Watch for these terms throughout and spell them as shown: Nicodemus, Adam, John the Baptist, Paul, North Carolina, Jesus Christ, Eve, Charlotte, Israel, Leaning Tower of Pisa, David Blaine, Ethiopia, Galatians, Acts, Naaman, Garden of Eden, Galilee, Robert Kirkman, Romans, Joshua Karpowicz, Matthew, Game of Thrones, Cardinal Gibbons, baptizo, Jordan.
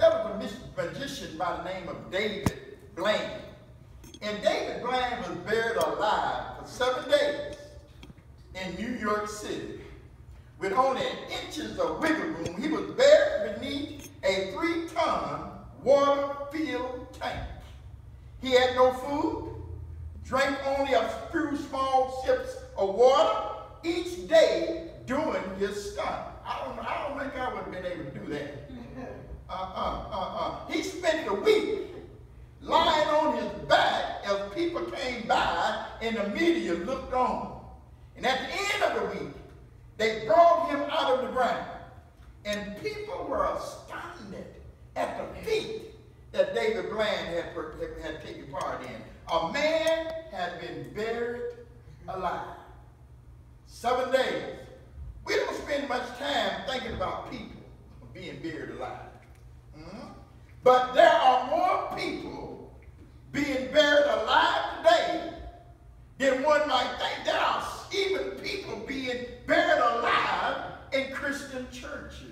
There was a magician by the name of David Blaine. And David Blaine was buried alive for 7 days in New York City. With only inches of wiggle room, he was buried beneath a 3-ton water-filled tank. He had no food, drank only a few small sips of water each day during his stunt. I don't think I would have been able to do that. He spent the week lying on his back as people came by and the media looked on. And at the end of the week, they brought him out of the ground. And people were astounded at the feat that David Blaine had taken part in. A man had been buried alive. 7 days. We don't spend much time thinking about people being buried alive. But there are more people being buried alive today than one might think. There are even people being buried alive in Christian churches.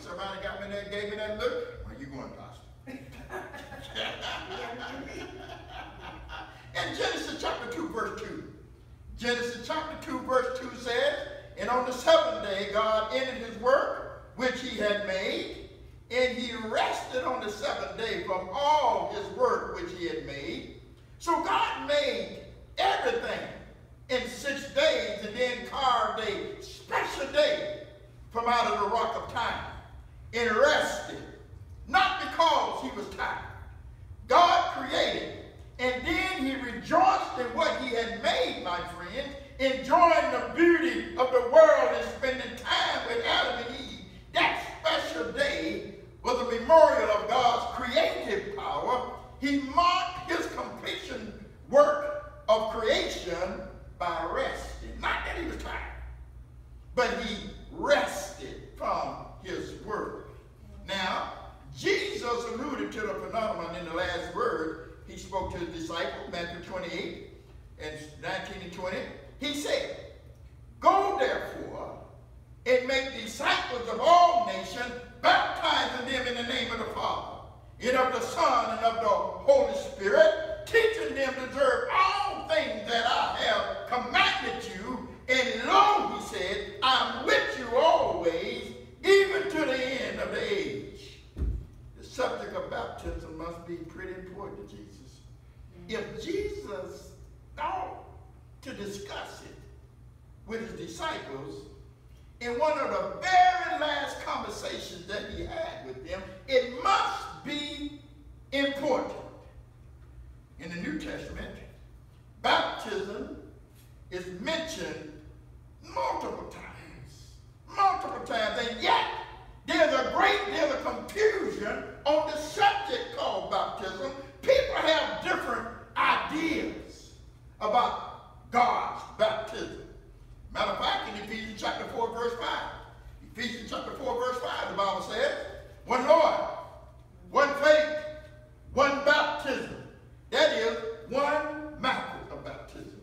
Somebody got me there, gave me that look. Where you going, Pastor? In Genesis chapter 2, verse 2. Genesis chapter 2, verse 2 says, "And on the 7th day God ended his work which he had made, and he rested on the 7th day from all his work which he had made." So God made everything in 6 days and then carved a special day from out of the rock of time and rested, not because he was tired. God created, and then he rejoiced in what he had made, my friend, enjoying the beauty of the world and spending time with Adam and Eve. That special day was a memorial of God's creative power. He marked his completion work of creation by resting. Not that he was tired, but he rested from his work. Now, Jesus alluded to the phenomenon in the last word he spoke to his disciples, Matthew 28 and 19 and 20. He said, "Go therefore and make disciples of all nations, baptizing them in the name of the Father, and of the Son, and of the Holy Spirit, teaching them to observe all things that I have commanded you. And lo," he said, "I'm with you always, even to the end of the age." The subject of baptism must be pretty important to Jesus. If Jesus thought to discuss it with his disciples, in one of the very last conversations that he had with them, it must be important. In the New Testament, baptism is mentioned multiple times, and yet there's a confusion on the subject called baptism. People have different ideas about God's baptism. Matter of fact, in Ephesians chapter 4, verse 5, Ephesians chapter 4, verse 5, the Bible says, "One Lord, one faith, one baptism." That is, one mouth of baptism.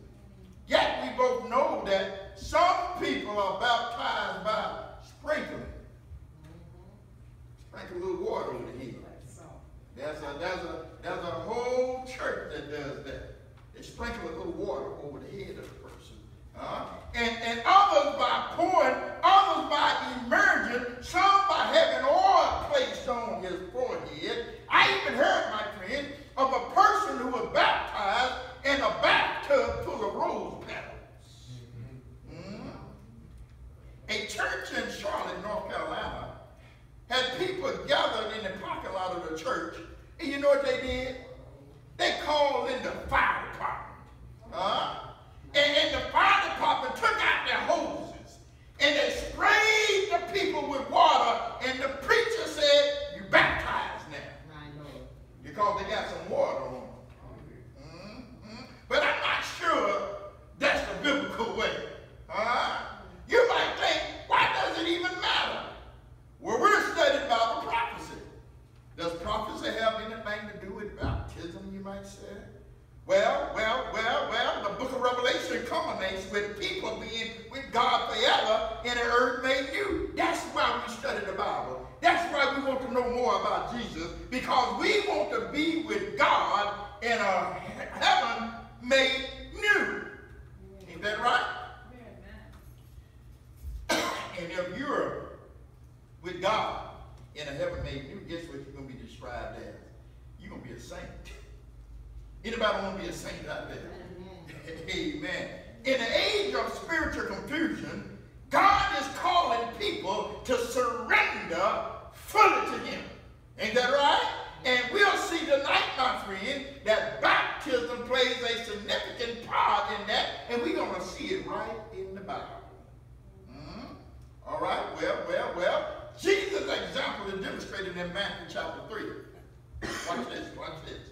Yet we both know that some people are baptized by sprinkling. Sprinkle a little water over the head. There's a whole church that does that. They sprinkle a little water over the head of the person. And others by pouring, others by immersion, some by having oil placed on his forehead. I even heard, my friend, of a person who was baptized in a bathtub full of rose petals. A church in Charlotte, North Carolina, had people gathered in the parking lot of the church, and you know what they did? They called in the fire department. And the fire department took out their hoses, and they sprayed the people with water, and the preacher said, "You baptized now." I know. Because they got some water on them. But I'm not sure that's the biblical way. You might think, why does it even matter? Well, we're studying Bible prophecy. Does prophecy have anything to do with baptism, you might say? Well, the book of Revelation culminates with people being with God forever and the earth made new. That's why we study about Jesus because we want to be with God in a heaven made new. Ain't that right? And if you're with God in a heaven made new, guess what you're going to be described as? You're going to be a saint. Anybody want to be a saint out there? Amen. Amen. In the age of spiritual confusion, God is calling people to surrender fully to Him. Ain't that right? And we'll see tonight, my friend, that baptism plays a significant part in that, and we're going to see it right in the Bible. Mm-hmm. All right, well. Jesus' example is demonstrated in Matthew chapter 3. Watch this, watch this.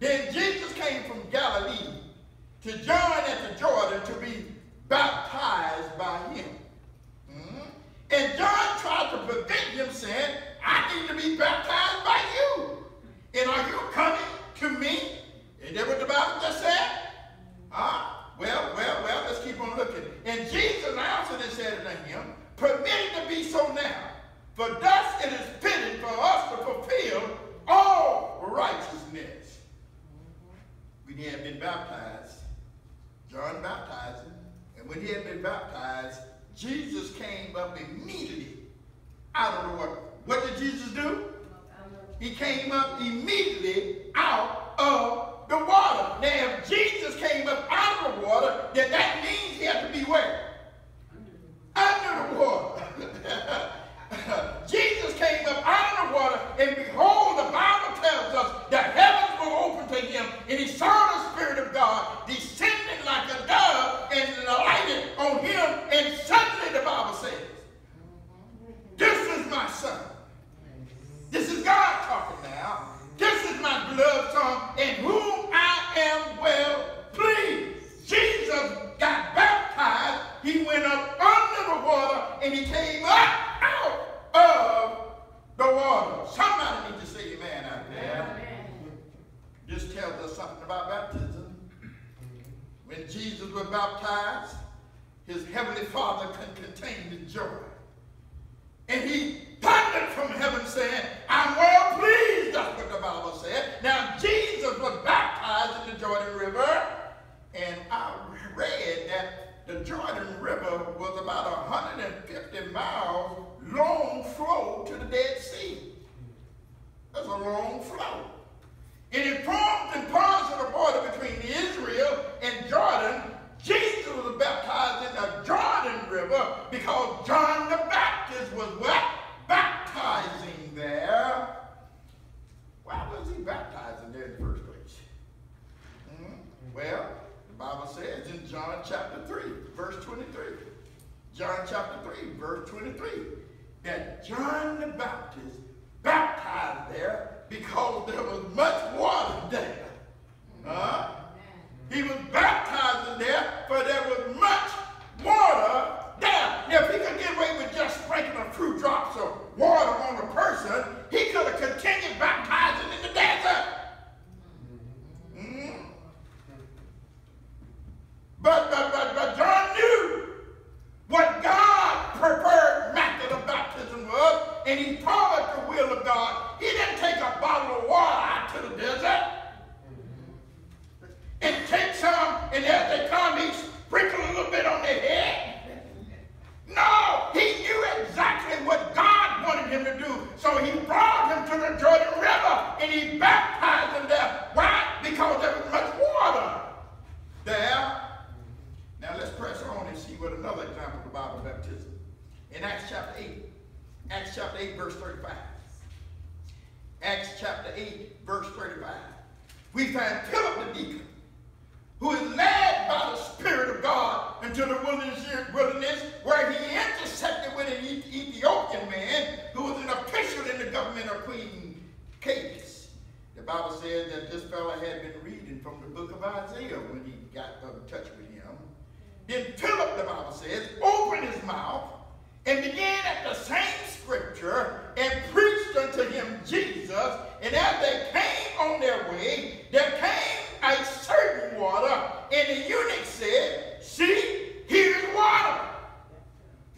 Then Jesus came from Galilee to John at the Jordan to be baptized by him. Mm-hmm. And John tried to prevent him, saying, I need to be baptized by you. And are you coming to me? Isn't that what the Bible just said? Well, let's keep on looking. And Jesus answered and said unto him, permit it to be so now, for thus it is fitting for us to fulfill all righteousness. We had been baptized. John baptized him. And when he had been baptized, Jesus came up immediately out of the water. What did Jesus do? He came up immediately out of the water. Now, if Jesus came up out of the water, then that means he had to be where? Under the water. Jesus came up out of the water, and behold, the Bible tells us the heavens were open to him, and he saw the Spirit of God descending like a dove and lighted on him, and suddenly the Bible says, this is my son. This is God talking now. This is my beloved son, in whom I am well pleased. Jesus got baptized. He went up under the water, and he came up out of the water. Somebody need to say amen out there. Amen. This tells us something about baptism. When Jesus was baptized, his heavenly Father contained his joy. And he thundered from heaven saying, I'm well pleased, that's what the Bible said. Now Jesus was baptized in the Jordan River, and I read that the Jordan River was about 150 miles long flow to the Dead Sea. That's a long flow. And it formed and parts of the border between Israel and Jordan. Jesus was baptized in the Jordan River because John the Baptist was what? Baptizing there. Why was he baptizing there in the first place? Mm-hmm. Well, the Bible says in John chapter 3, verse 23. John chapter 3, verse 23. That John the Baptist baptized there because there was much water there. He was baptizing there, for there was much water there. If he could get away with just sprinkling a few drops of water on a person, he could have continued baptizing in the desert. Mm. But John knew what God preferred method of baptism was, and he followed the will of God. He didn't take a bottle of water out to the desert and take some, and as they come, he sprinkled a little bit on their head. No, he knew exactly what God wanted him to do, so he brought him to the Jordan River, and he baptized him there. Why? Because there was much water there. Now let's press on and see what another example of Bible baptism. In Acts chapter 8. Acts chapter 8 verse 35. Acts chapter 8 verse 35. We find Philip the deacon, who is led by the Spirit of God into the wilderness, where he intersected with an Ethiopian man who was an official in the government of Queen Candace. The Bible says that this fellow had been reading from the book of Isaiah when he got in touch with him. Then Philip, the Bible says, opened his mouth and began at the same scripture and preached unto him Jesus. And as they came on their way, there came a certain water, and the eunuch said, see, here is water.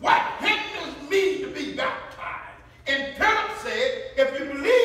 What hinders me to be baptized? And Philip said, if you believe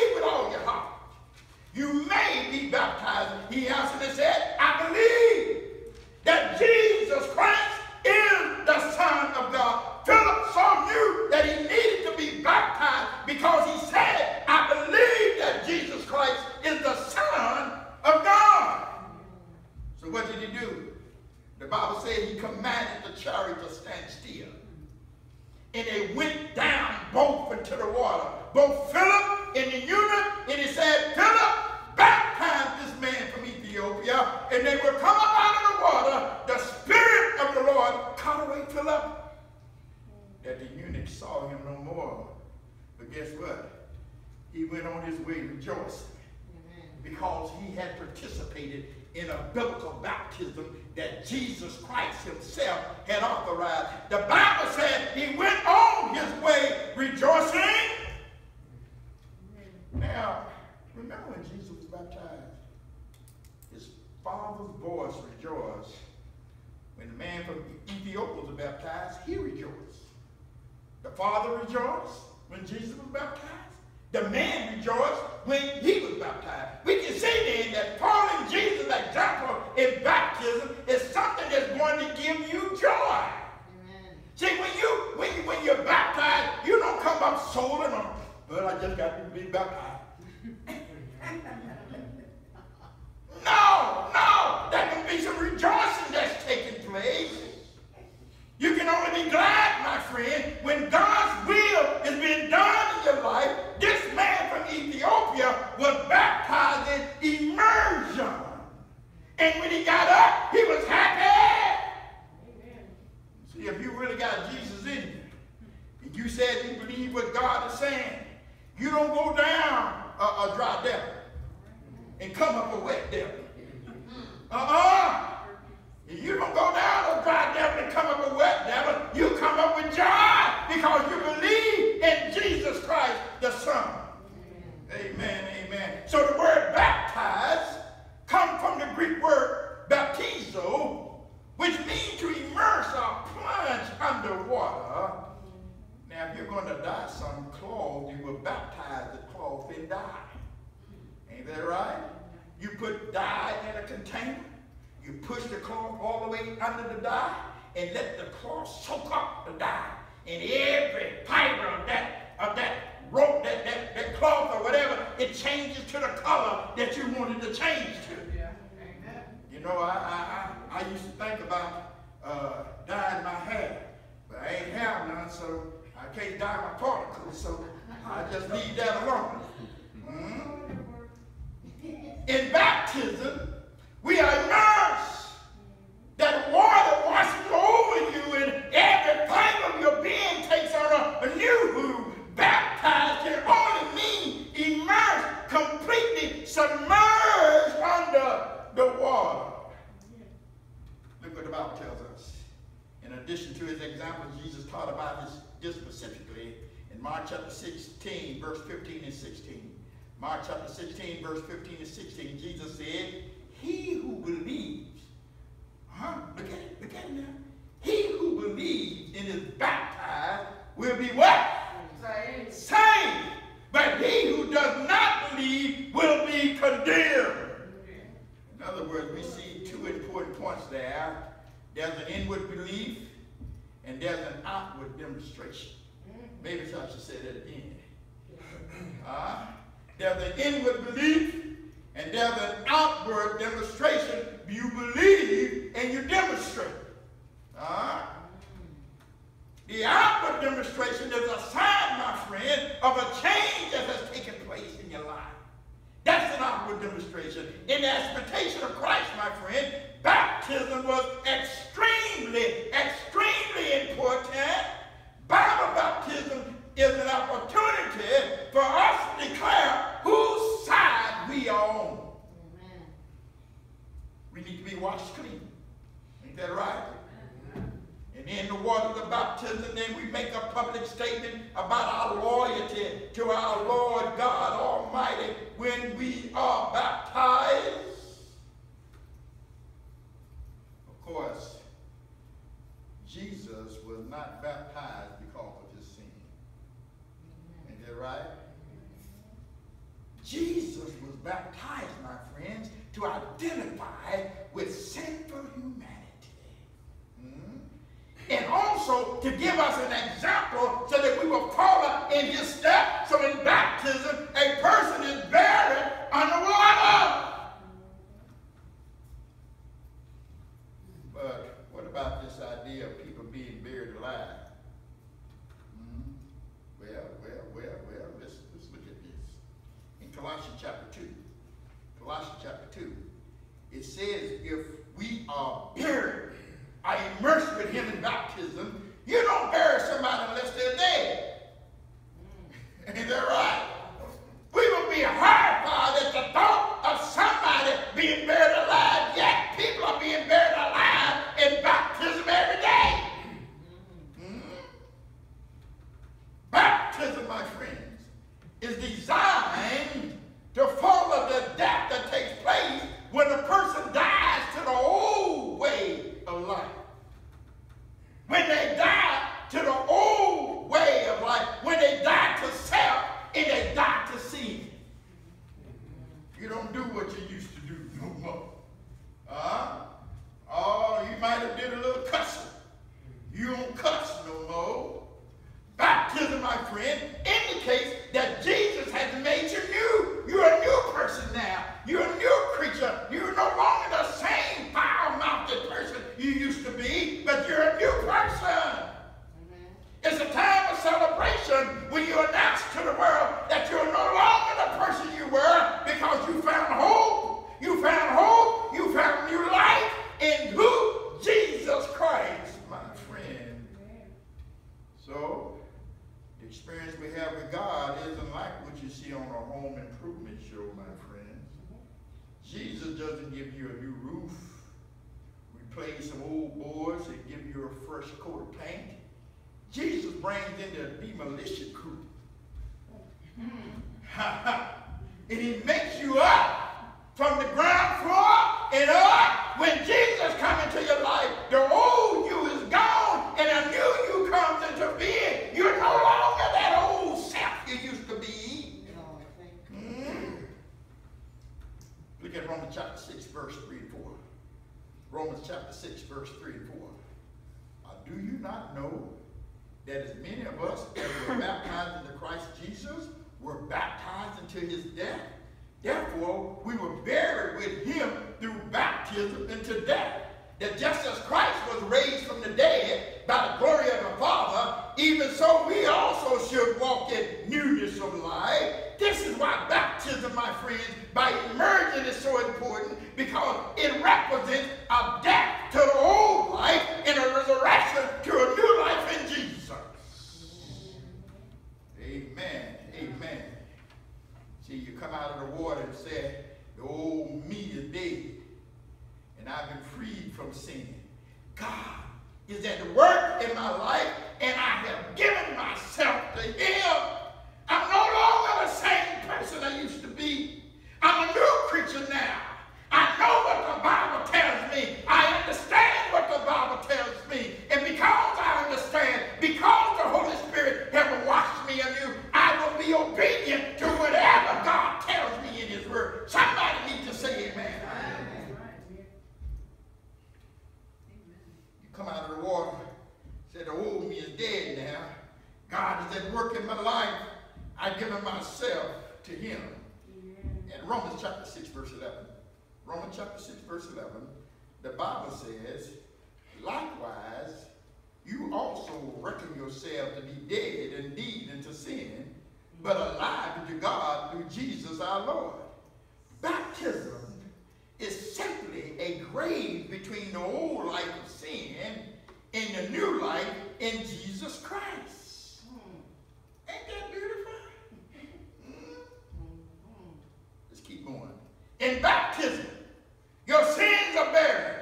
they went down both into the water, both Philip and the eunuch, and he said, Philip, baptize this man from Ethiopia, and they will come up out of the water. The Spirit of the Lord caught away Philip, that the eunuch saw him no more. But guess what? He went on his way rejoicing, because he had participated in a biblical baptism that Jesus Christ himself had authorized. The Bible said he went on his way rejoicing. Now, remember when Jesus was baptized? His father's voice rejoiced. When the man from Ethiopia was baptized, he rejoiced. The father rejoiced when Jesus was baptized. The man rejoiced when he was baptized. We can see then that following Jesus' example in baptism is something that's going to give you joy. Amen. See, when you're baptized, you don't come up soul and all, but I just got to be baptized. No, there can be some rejoicing that's taking place. You can only be glad, my friend, when God's will is being done in your life. This man from Ethiopia was baptized in immersion. And when he got up, he was happy. Amen. See, if you really got Jesus in you, and you said you believe what God is saying, you don't go down a dry devil and come up a wet devil. You don't go down a dry devil and come up with wet devil. You come up with joy because you believe in Jesus Christ, the Son. Amen. Amen, amen. So the word baptize comes from the Greek word baptizo, which means to immerse or plunge underwater. Now, if you're going to dye some cloth, you will baptize the cloth in dye. Ain't that right? You put dye in a container. You push the cloth all the way under the dye and let the cloth soak up the dye. And every fiber of that rope, that cloth or whatever, it changes to the color that you wanted to change to. Yeah. Amen. You know, I used to think about dyeing my hair, but I ain't have none, so I can't dye my particles, so I just leave that alone. In baptism, we are immersed. That water washes over you, and every fiber of your being takes on a new who. Baptized can only mean immersed, completely submerged under the water. Look what the Bible tells us. In addition to his example, Jesus taught about this specifically in Mark chapter 16, verse 15 and 16. Mark chapter 16, verse 15 and 16, Jesus said, he who believes, look at it now. He who believes and is baptized will be what? Saved. Saved. But he who does not believe will be condemned. In other words, we see two important points there. There's an inward belief and there's an outward demonstration. Maybe I should say that again. There's an inward belief and there's an outward demonstration. You believe and you demonstrate. The outward demonstration is a sign, my friend, of a change that has taken place in your life. That's an outward demonstration. In the expectation of Christ, my friend, baptism was extremely important. Bible baptism is an opportunity for us to declare whose side we are on. Amen. We need to be washed clean. Ain't that right? Amen. And in the water of the baptism, then we make a public statement about our loyalty to our Lord God Almighty when we are baptized. Of course, Jesus was not baptized because of his sin. Ain't that right? Jesus was baptized, my friends, to identify with sinful humanity. And also to give us an example so that we will follow in his step. So in baptism, a person is buried underwater. But what about this idea of people being buried alive? chapter 2. Colossians chapter 2. It says if we are buried, are immersed with him in baptism, you don't bury somebody unless they're dead. Ain't that right? We would be horrified at the thought of somebody being buried alive. Yet people are being buried alive in baptism every day. Baptism, my friends, is designed to follow the death that takes place when a person dies to the old way of life. When they die to the old way of life, when they die to self and they die to sin. You don't do what you used to do no more. Oh, you might have did a little cussing. You don't cuss no more. Baptism, my friend, indicates that Jesus has made you new. You're a new person now. You're a new creature. You're no longer the same foul-mouthed person you used to be, but you're a new person. It's a time of celebration when you announce to the world that you're no longer the person you were because you found hope. You found hope. You found new life in who? Jesus Christ, my friend. So, the experience we have with God isn't like what you see on a home improvement show, my friends. Jesus doesn't give you a new roof, replace some old boards, and give you a fresh coat of paint. Jesus brings in the demolition crew. And he makes you up from the ground floor and up. When Jesus comes into your life, the old you is gone and a new you comes into being. You're no longer that old self you used to be. Look at Romans chapter 6, verse 3 and 4. Romans chapter 6, verse 3 and 4. Do you not know that as many of us that were baptized into Christ Jesus were baptized into his death? Therefore, we were buried with him through baptism into death. That just as Christ was raised from the dead by the glory of the Father, even so we also should walk in newness of life. This is why baptism, my friends, by immersion is so important, because it represents a death to the old life and a resurrection to a new life in Jesus. Amen. Amen. See, you come out of the water and say, the old me is dead, and I've been freed from sin. God is at work in my life, and I have given myself to him. I'm no longer the same person I used to be. I'm a new creature now. I know what the Bible tells me. I understand what the Bible tells me. And because I understand, because the Holy Spirit has washed me anew, I will be obedient to whatever God tells me in his word. Somebody needs to say amen. Amen. You come out of the water, say the old me is dead now. God is at work in my life. I've given myself to him. In Romans chapter 6, verse 11. Romans chapter 6, verse 11, the Bible says, likewise, you also reckon yourself to be dead indeed unto sin, but alive unto God through Jesus our Lord. Baptism is simply a grave between the old life of sin and the new life in Jesus Christ. Ain't that beautiful? Let's keep going. In baptism, your sins are buried.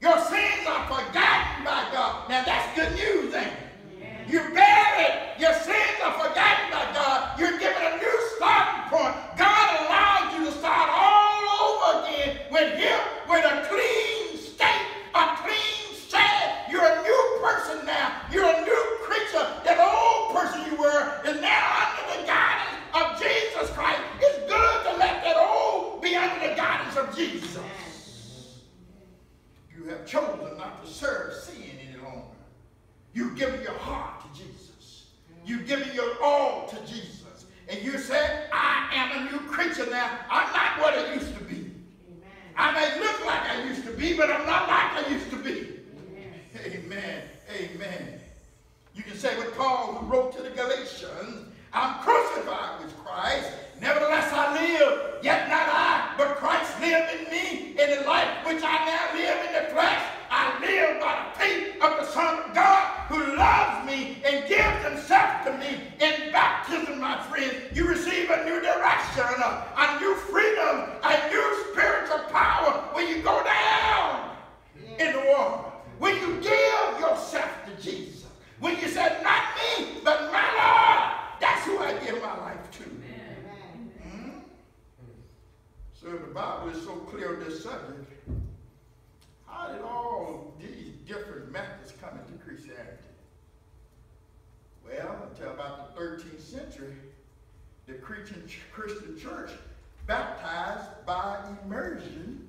Your sins are forgotten by God. Now that's good news, ain't it? Yeah. You're buried. Your sins are forgotten by God. You're given a new starting point. God allows you to start all over again with him, with a clean state, a clean slate. You're a new person now. You're a new creature. That old person you were is now under the guidance of Jesus Christ. It's good to let that old be under the guidance of Jesus. You have chosen not to serve sin any longer. You've given your heart to Jesus. You've given your all to Jesus. And you said, I am a new creature now. I'm not what I used to be. Amen. I may look like I used to be, but I'm not like I used to be. Yes. Amen. Amen. You can say with Paul, who wrote to the Galatians, I'm crucified with Christ. Nevertheless, I live. my friend, you receive a new direction, a new freedom, a new spiritual power when you go down in the water. When you give yourself to Jesus, when you say, not me, but my Lord, that's who I give my life to. Mm-hmm. So the Bible is so clear on this subject. How did all these different methods come into Christianity? Well, until about the 13th century, the Christian church baptized by immersion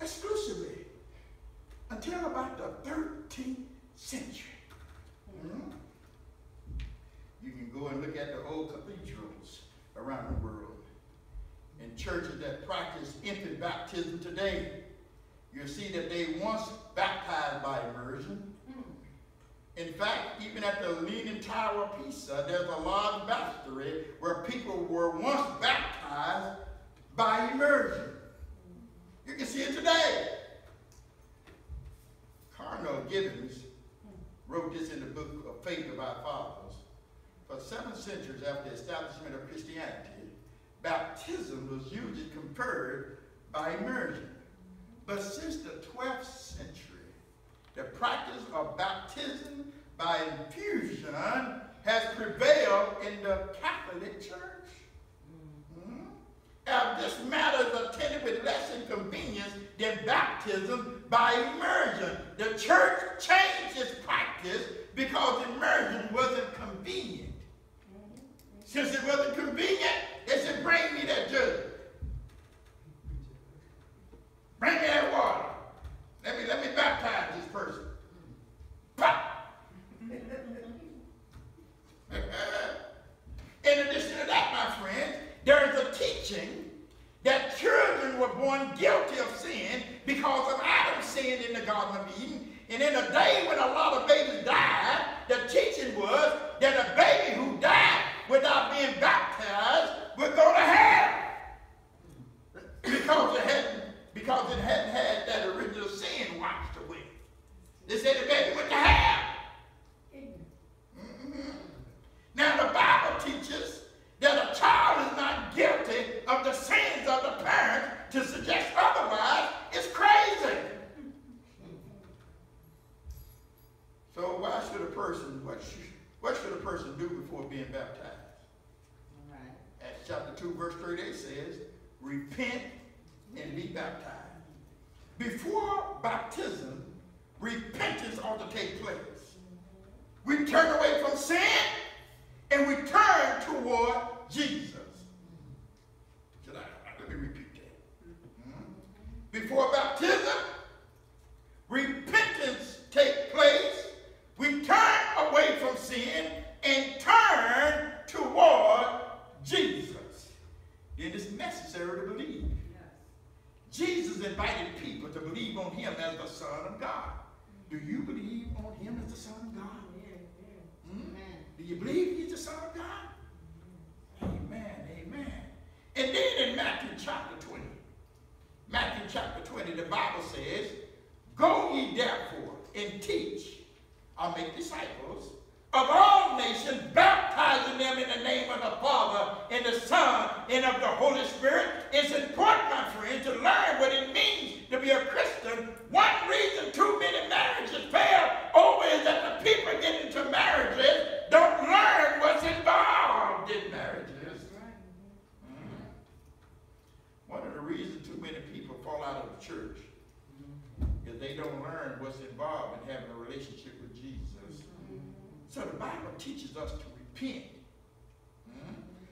exclusively. Until about the 13th century. Mm-hmm. You can go and look at the old cathedrals around the world and churches that practice infant baptism today. You'll see that they once baptized by immersion. In fact, even at the Leaning Tower of Pisa, there's a large baptistry where people were once baptized by immersion. You can see it today. Cardinal Gibbons wrote this in the book of Faith of Our Fathers. For 7 centuries after the establishment of Christianity, baptism was usually conferred by immersion. But since the 12th century, the practice of baptism by infusion has prevailed in the Catholic Church. As this matter is attended with less inconvenience than baptism by immersion. The church changed its practice because immersion wasn't convenient. Since it wasn't convenient, they said, bring me that jug. Bring me that water. Let me baptize this person. In addition to that, my friends, there is a teaching that children were born guilty of sin because of Adam's sin in the Garden of Eden. And in a day when a lot of babies died, the teaching was that a baby who died without being baptized would go to hell because it hadn't had that original sin washed away. They said the baby went to hell. Mm-hmm. Now the Bible teaches that a child is not guilty of the sins of the parent. To suggest otherwise is crazy. So why should a person, what should a person do before being baptized? All right. Acts chapter 2, verse 38 says, repent and be baptized. Before baptism, repentance ought to take place. We turn away from sin, and we turn toward Jesus. Let me repeat that. Before baptism, repentance takes place. We turn away from sin and turn toward Jesus. It is necessary to believe. Jesus invited people to believe on him as the Son of God. Do you believe on him as the Son of God? Do you believe he's the Son of God? Amen, amen. And then in Matthew chapter 20, the Bible says, go ye therefore and teach, or make disciples, of all nations, baptizing them in the name of the Father, and the Son, and of the Holy Spirit. It's important, my friend, to learn what it means to be a Christian. One reason too many marriages fail over is that the people get into marriages don't learn what's involved in marriages. One of the reasons too many people fall out of the church is they don't learn what's involved in having a relationship with Jesus. So the Bible teaches us to repent,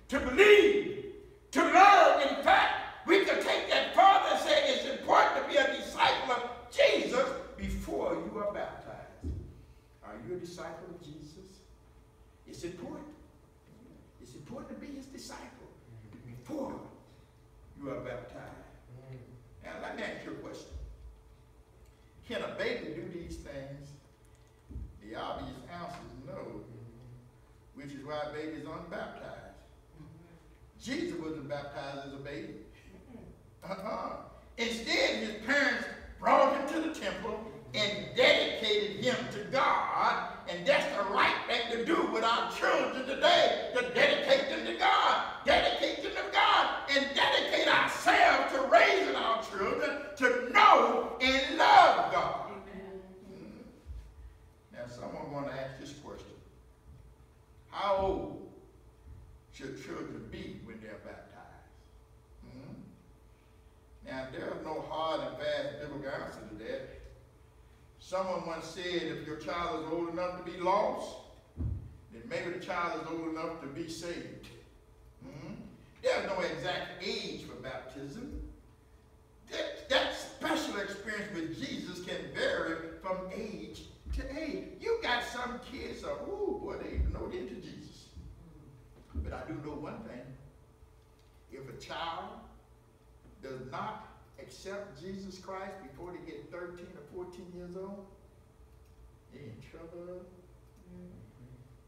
to believe, to learn. In fact, we can take that further and say it's important to be a disciple of Jesus before you are baptized. Are you a disciple of Jesus? It's important. It's important to be his disciple before you are baptized. Now let me ask you a question. Can a baby do these things? The obvious answer is no, which is why babies aren't baptized. Jesus wasn't baptized as a baby. Instead, his parents brought him to the temple and dedicated him to God, and that's the right thing to do with our children today, to dedicate them should children be when they're baptized? Hmm? Now, there's no hard and fast biblical answer to that. Someone once said, if your child is old enough to be lost, then maybe the child is old enough to be saved. Mm-hmm. There's no exact age for baptism. That special experience with Jesus can vary from age to age. You got some kids that, oh boy, they even know they're into Jesus. But I do know one thing. If a child does not accept Jesus Christ before they get 13 or 14 years old, they're in trouble. Mm-hmm.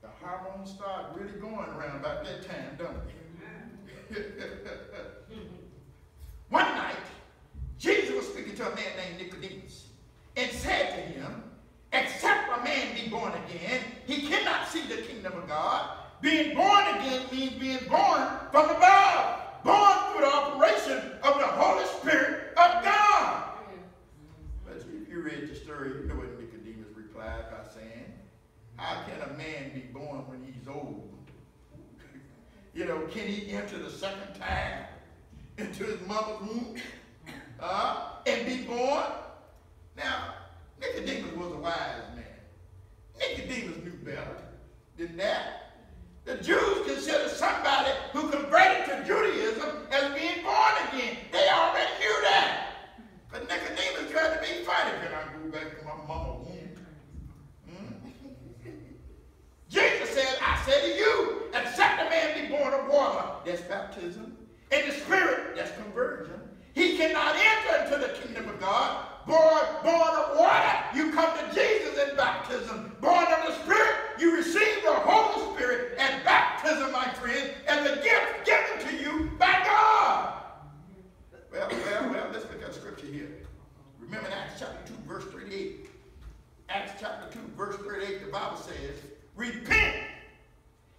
The hormones start really going around about that time, don't they? Mm-hmm. One night, Jesus was speaking to a man named Nicodemus and said to him, except a man be born again, he cannot see the kingdom of God. Being born again means being born from above, born through the operation of the Holy Spirit of God. But if you read the story, you know what Nicodemus replied by saying, how can a man be born when he's old? You know, can he enter the second time into his mother's womb and be born? Now, Nicodemus was a wise man. Nicodemus knew better than that. The Jews considered somebody who converted to Judaism as being born again. They already knew that. But Nicodemus tried to be funny. Can I go back to my mama's womb? Hmm? Jesus said, I say to you, except a man be born of water, that's baptism, and the Spirit, that's conversion, he cannot enter into the kingdom of God. Born of water, you come to Jesus in baptism. Born of the Spirit, you receive the Holy Spirit at baptism, my friend, as a gift given to you by God. Well, let's look at scripture here. Remember in Acts chapter 2, verse 38. Acts chapter 2, verse 38, the Bible says, repent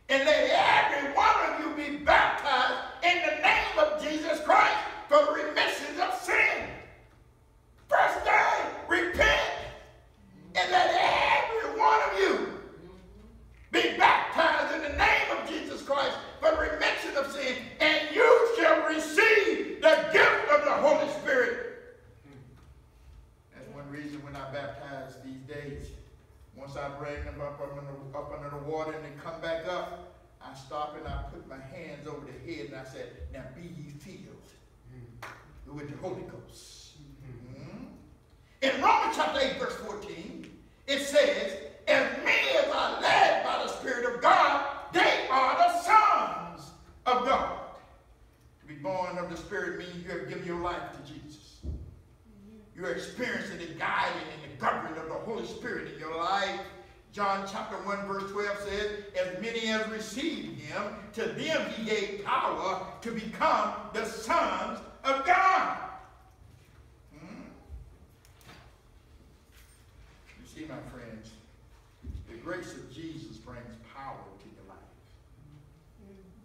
and let every one of you be baptized in the name of Jesus Christ for the remission of sin. First day, repent and let every one of you be baptized in the name of Jesus Christ for the remission of sin, and you shall receive the gift of the Holy Spirit. That's one reason when I baptize these days, once I bring them up under the water and they come back up, I stop and I put my hands over the head and I said, now be ye filled with the Holy Ghost. In Romans chapter 8, verse 14, it says, as many as are led by the Spirit of God, they are the sons of God. To be born of the Spirit means you have given your life to Jesus. You're experiencing the guiding and the governing of the Holy Spirit in your life. John chapter 1, verse 12 says, as many as received him, to them he gave power to become the sons of God. See, my friends, the grace of Jesus brings power to your life.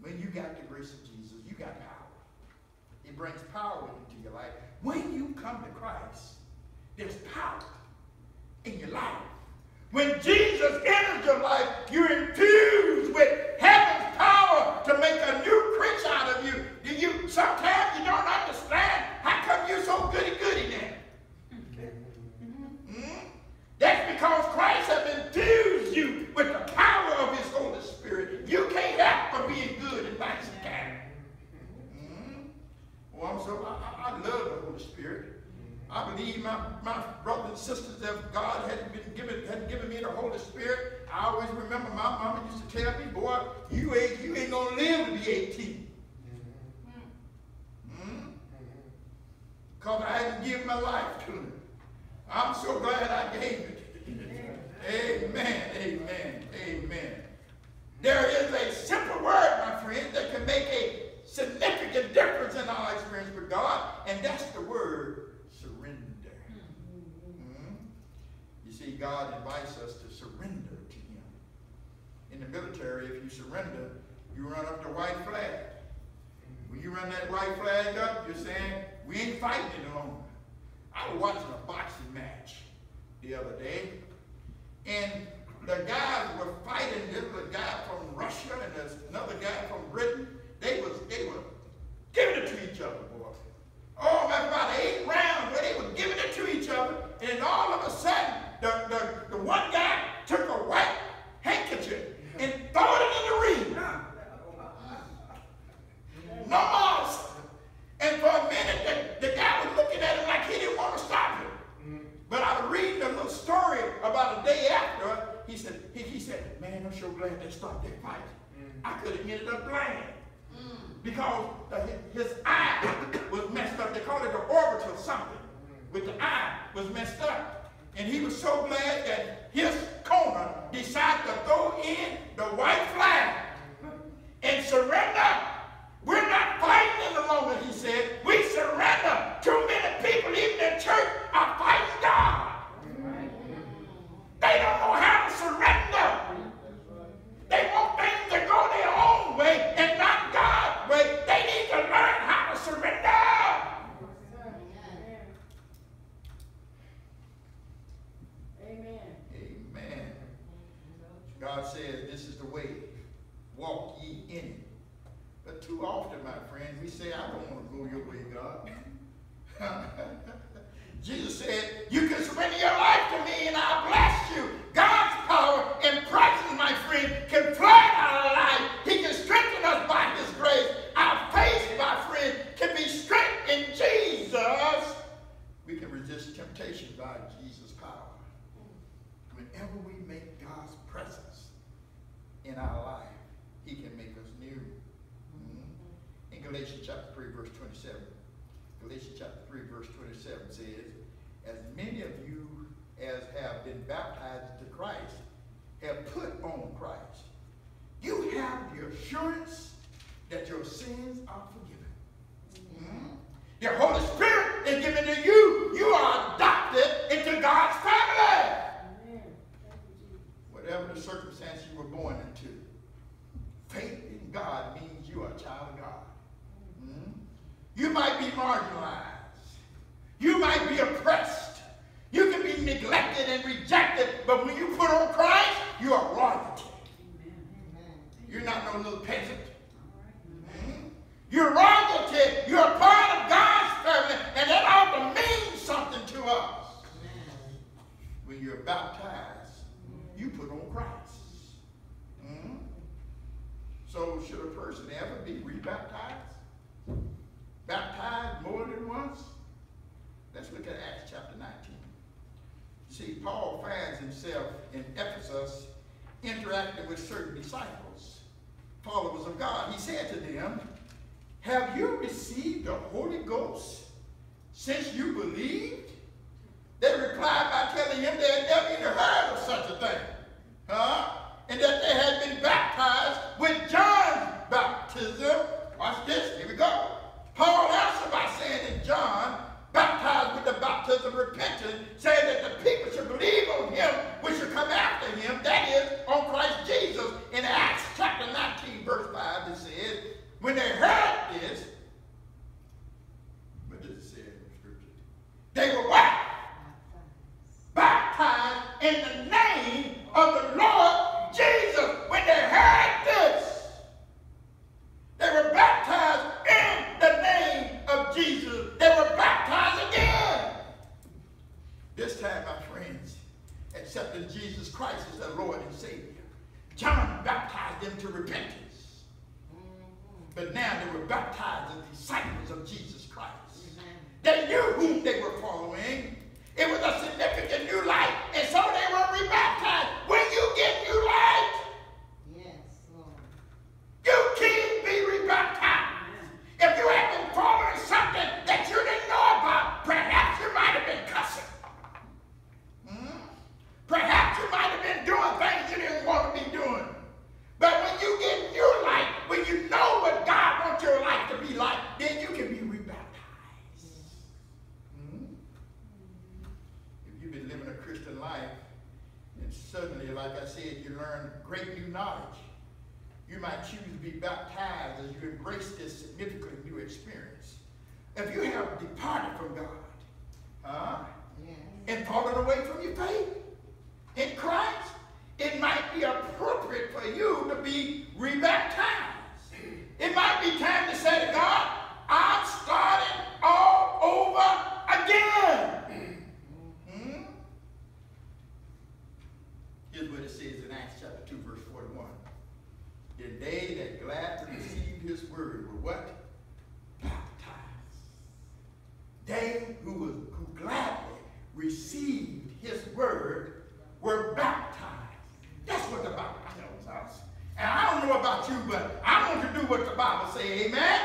When you got the grace of Jesus, you got power. It brings power into your life. When you come to Christ, there's power in your life. When Jesus enters your life, you're infused with heaven's power to make a new creature out of you. Sometimes you don't understand how come you're so goody-goody now. That's because Christ has infused you with the power of his Holy Spirit. You can't help but being good and nice and kind. Well, so I love the Holy Spirit. I believe my brothers and sisters that God had given me the Holy Spirit. I always remember my mama used to tell me, boy, you ain't gonna live to be 18. Because I had to give my life to him. I'm so glad I gave it. Amen, amen, amen. There is a simple word, my friend, that can make a significant difference in our experience with God, and that's the word surrender. Mm-hmm. You see, God invites us to surrender to him. In the military, if you surrender, you run up the white flag. When you run that white flag up, you're saying, we ain't fighting it alone. I was watching a boxing match the other day, and the guys were fighting. There was a guy from Russia and there's another guy from Britain, I could have ended up blind. Because his eye was messed up. They call it the orbit or something. With the eye was messed up. And he was so glad that his corner decided to throw in the white flag and surrender. We're not fighting in the moment, he said. We surrender. Too many people, even in church, are fighting God. They don't know how to surrender. They want things to go their own way and not God's way. They need to learn how to surrender. Amen. Amen. God says this is the way. Walk ye in it. But too often, my friends, we say, I don't want to go your way, God. Jesus said, you can surrender your life to me and I'll bless you. God's power and presence, my friend, can flood our life. He can strengthen us by his grace. Our faith, my friend, can be strengthened in Jesus. We can resist temptation by Jesus' power. Whenever we make God's presence in our life, he can make us new. In Galatians chapter 3, verse 27. Galatians chapter 3, verse 27 says, as many of you as have been baptized to Christ have put on Christ. You have the assurance that your sins are forgiven. Mm-hmm. The Holy Spirit is given to you. You are adopted into God's family. Amen. Whatever the circumstance you were born into, faith in God means you are a child of God. Mm-hmm. You might be marginalized. You might be oppressed. You can be neglected and rejected, but when you put on Christ, you are royalty. You're not no little peasant. You're royalty. You're a part of God's family, and that ought to mean something to us. When you're baptized, you put on Christ. So should a person ever be rebaptized? Baptized more than once? Let's look at Acts chapter 19. See, Paul finds himself in Ephesus interacting with certain disciples, followers of God. He said to them, have you received the Holy Ghost since you believed? They replied by telling him they had never even heard of such a thing, and that they had been baptized with John's baptism. Watch this, here we go. Paul answered by saying that John baptized with the baptism of repentance, saying that the people should believe on him, which should come after him, that is, on Christ Jesus. In Acts chapter 19, verse 5, it says, when they heard this, what does it say in the scripture? They were what? Baptized in the name of the Lord Jesus. When they heard this, they were baptized in the name of Jesus. They were baptized again. This time, my friends, accepting Jesus Christ as their Lord and Savior. John baptized them to repentance. But now they were baptized as disciples of Jesus Christ. They knew whom they were following. It was a significant new life, and so they were rebaptized. When you get new life, yes, Lord, you can't be rebaptized. If you had been following something that you didn't know about, perhaps you might have been cussing. Perhaps you might have been doing things you didn't want to be doing. But when you get new life, when you know what God wants your life to be like, then you can be rebaptized. If you've been living a Christian life, and suddenly, like I said, you learn great new knowledge, you might choose to be baptized as you embrace this significant new experience. If you have departed from God and fallen away from your faith in Christ, it might be appropriate for you to be rebaptized. It might be time to say to God, I'm starting all over again. Here's what it says in Acts chapter 2, verse 41. And they that gladly received his word were what? Baptized. They who gladly received his word were baptized. That's what the Bible tells us. And I don't know about about you, but I want to do what the Bible says. Amen?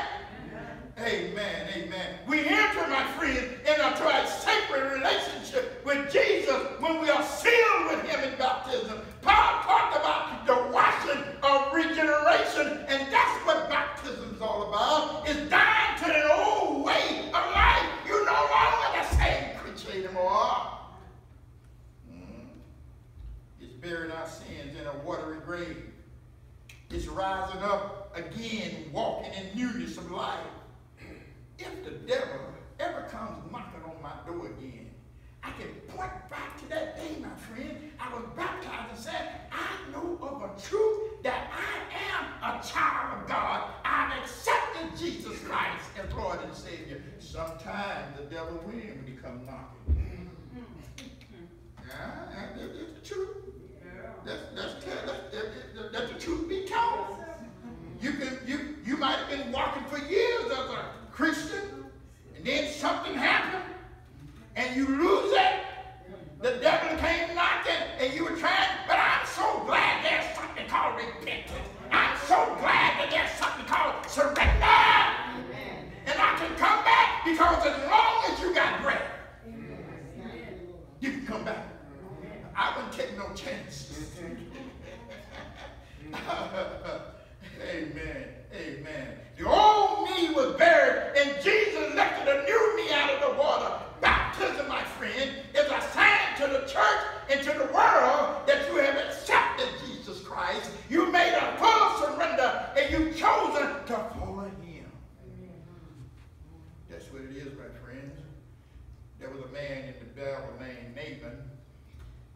Amen. Amen. Amen. We enter, my friends, into a sacred relationship with Jesus when we are sealed with him in baptism. Paul talked about the washing of regeneration, and that's what baptism is all about. It's dying to the old way of life. You're no longer the same creature anymore. It's burying our sins in a watery grave. It's rising up again, walking in newness of life. If the devil ever comes knocking on my door again, I can point back to that day, my friend. I was baptized and said, I know of a truth that I am a child of God. I've accepted Jesus Christ as Lord and Savior. Sometimes the devil wins when he comes knocking. Yeah, that's the truth. That's the truth be told. You might have been walking for years as a Christian, and then something happened, and you lose it. The devil came knocking, and you were trying, but I'm so glad there's something called repentance. I'm so glad that there's something called surrender. Amen. And I can come back, because as long as you got breath, you can come back. I wouldn't take no chances. Amen. Amen. The old me was buried, and Jesus lifted a new me out of the water. Baptism, my friend, is a sign to the church and to the world that you have accepted Jesus Christ. You made a full surrender, and you've chosen to follow him. That's what it is, my friends. There was a man in the Bible named Naaman.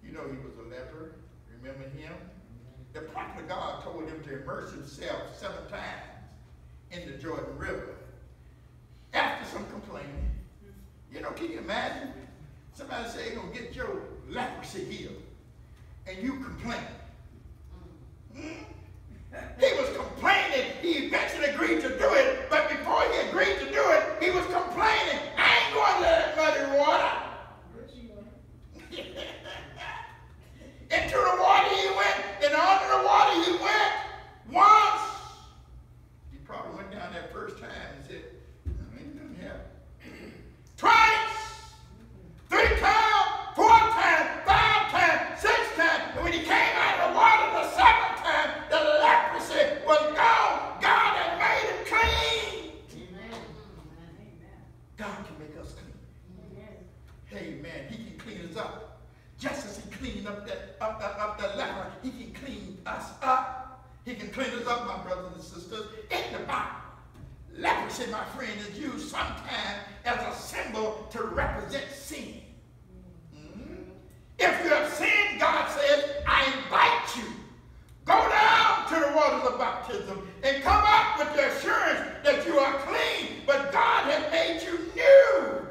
You know he was a leper. Remember him? The prophet of God told him to immerse himself 7 times in the Jordan River. After some complaining. You know, can you imagine? Somebody say you're going to get your leprosy healed. And you complain. He was complaining. He eventually agreed to do it. But before he agreed to do it, he was complaining. I ain't going to that muddy water. Into the water he went, and under the water he went once. He probably went down that first time and said, I ain't gonna happen. Twice, 3 times, 4 times, 5 times, 6 times. And when he came out of the water the 7th time, the leprosy was gone. God had made him clean. Amen. God can make us clean. Amen. Amen. He can clean us up. Just as he cleaned up the leper, he can clean us up. He can clean us up, my brothers and sisters, in the Bible. Leprosy, my friend, is used sometimes as a symbol to represent sin. If you have sinned, God says, I invite you. Go down to the waters of baptism and come up with the assurance that you are clean, but God has made you new.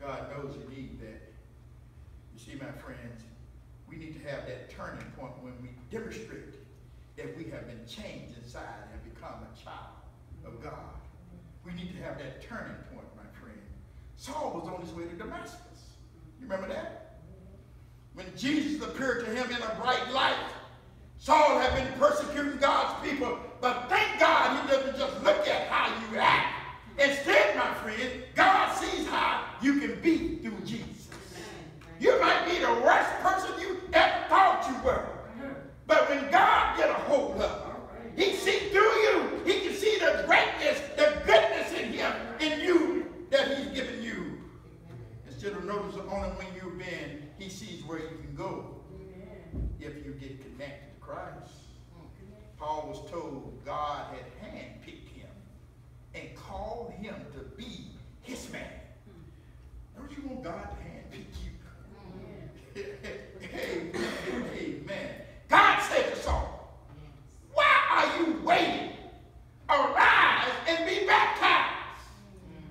God knows you need. See, my friends, we need to have that turning point when we demonstrate that we have been changed inside and become a child of God. We need to have that turning point, my friend. Saul was on his way to Damascus. You remember that? When Jesus appeared to him in a bright light, Saul had been persecuting God's people, but thank God he doesn't just look at how you act. Instead, my friend, God sees how you can be through Jesus. You might be the worst person you ever thought you were. But when God get a hold of you, he sees through you. He can see the greatness, the goodness in him, in you, that he's given you. Instead of noticing only when you've been, he sees where you can go if you get connected to Christ. Paul was told God had handpicked him and called him to be his man. Don't you want God to handpick you? Amen. Amen. God said to Saul, why are you waiting? Arise and be baptized.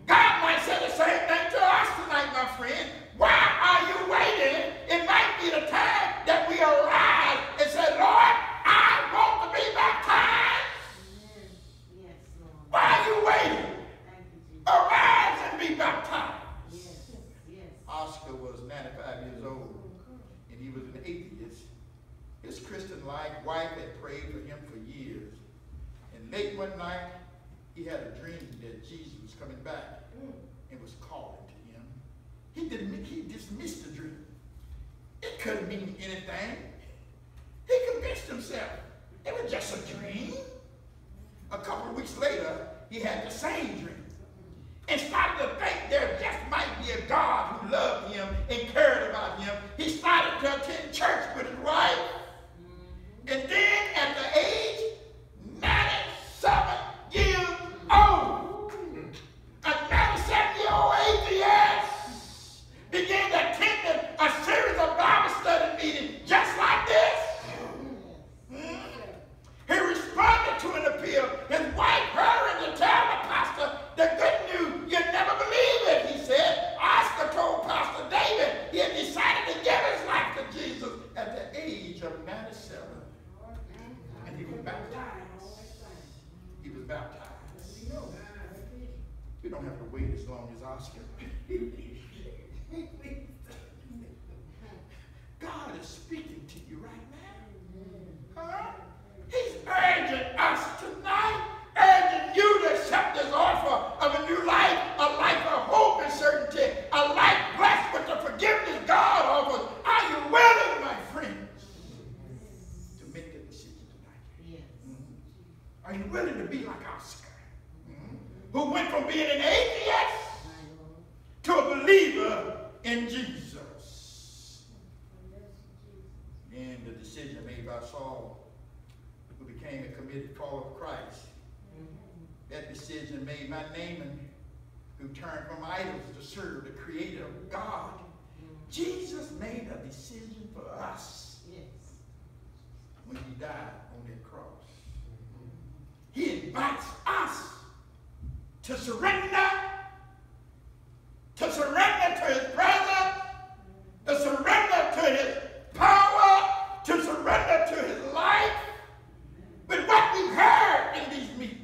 God might say the same thing to us tonight, my friend. Why are you waiting? It might be the time that we arise and say, Lord, I want to be baptized. Yes, Lord. Why are you waiting? Arise and be baptized. Yes. Yes. Oscar was 95 years old. He was an atheist. His Christian wife had prayed for him late one night, he had a dream that Jesus was coming back and was calling to him. He dismissed the dream. It couldn't mean anything. He convinced himself it was just a dream. A couple of weeks later, he had the same dream. And started to think there just might be a God who loved him and cared about him. He started to attend church with his wife. And then at the age 97 years old, a 97-year-old atheist began to attend a series of Bible study meetings just like this. He responded to an appeal. His wife hurried to tell the pastor the good news. You'll never believe it, he said. Oscar told Pastor David he had decided to give his life to Jesus at the age of 97. And he was baptized. He was baptized. You don't have to wait as long as Oscar. God is speaking to you right now. Huh? He's urging us tonight, urging you to accept this offer of a new life, a life of hope and certainty, a life blessed with the forgiveness God offers. Are you willing, my friends, to make the decision tonight? Yes. Are you willing to be like Oscar, who went from being an atheist to a believer in Jesus? And the decision made by Saul, who became a committed follower of Christ. That decision made by Naaman, who turned from idols to serve the creator of God. Jesus made a decision for us when he died on that cross. He invites us to surrender to his presence, to surrender to his power, to surrender to his life. But what we've heard in these meetings,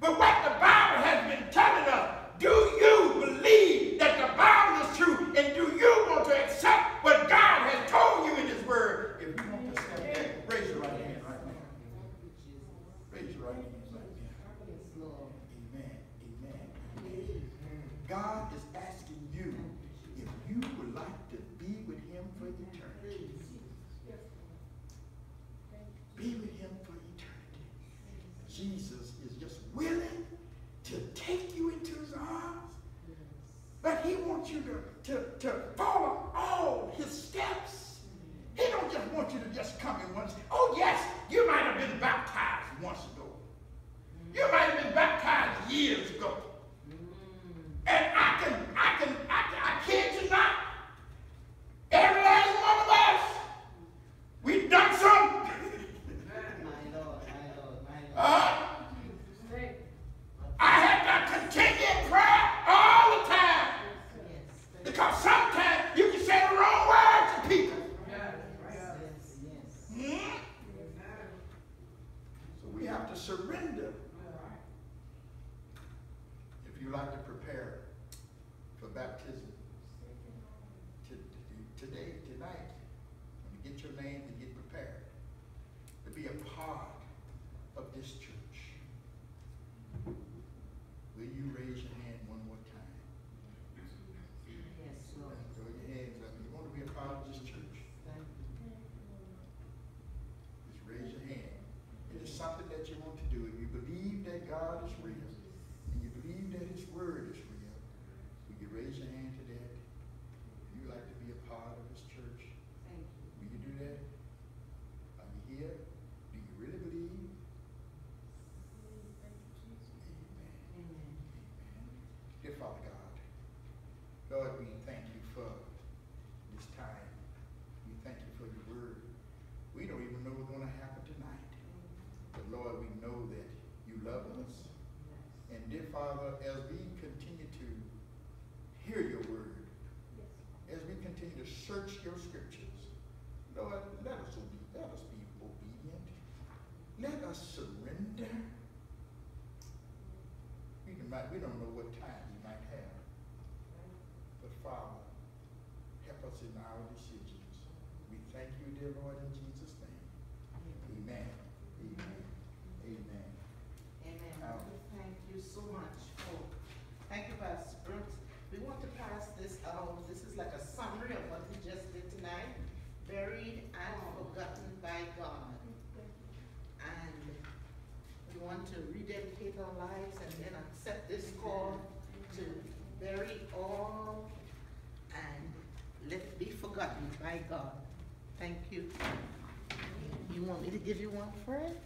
but what the Bible has been telling us, do you believe that the Bible is true? And do you want to accept what God has told you in his word? If you want to accept that, raise your right hand right now. Raise your right hand right now. Amen. Amen. God is asking you if you would like to be with him for eternity. Be with him for eternity. Jesus is just willing to take you into his arms, but he wants you to follow all his steps. He don't just want you to just come in once. Oh yes, you might have been baptized once ago. You might have been baptized years ago. And I kid you not, every last one of us, we've done something. I have to continue in prayer all the time. Because sometimes you can say the wrong words to people. So we have to surrender. If you like to prepare for baptism today, tonight, to get your name and get prepared, to be a part of this church. Will you raise your hand one more time? Yes, Lord. Throw your hands up. You want to be a part of this church? Just raise your hand. It is something that you want to do. If you believe that God is real, and you believe that his word is real, will you raise your hand to that? Would you like to be a part of this church? Will you do that? Are you here? Do you really believe? Dear Father God, Lord, we thank you for this time. We thank you for your word. We don't even know what's going to happen tonight. But Lord, we know that you love us. And dear Father, as we continue to hear your word, as we continue to search your scriptures, Lord, let us be obedient. Let us surrender. We don't know what time we might have. But Father, help us in our decisions. We thank you, dear Lord, in Jesus' name. Amen. Amen. Amen. want to rededicate our lives and then accept this call to bury all and let be forgotten by God. Thank you. You want me to give you one for it?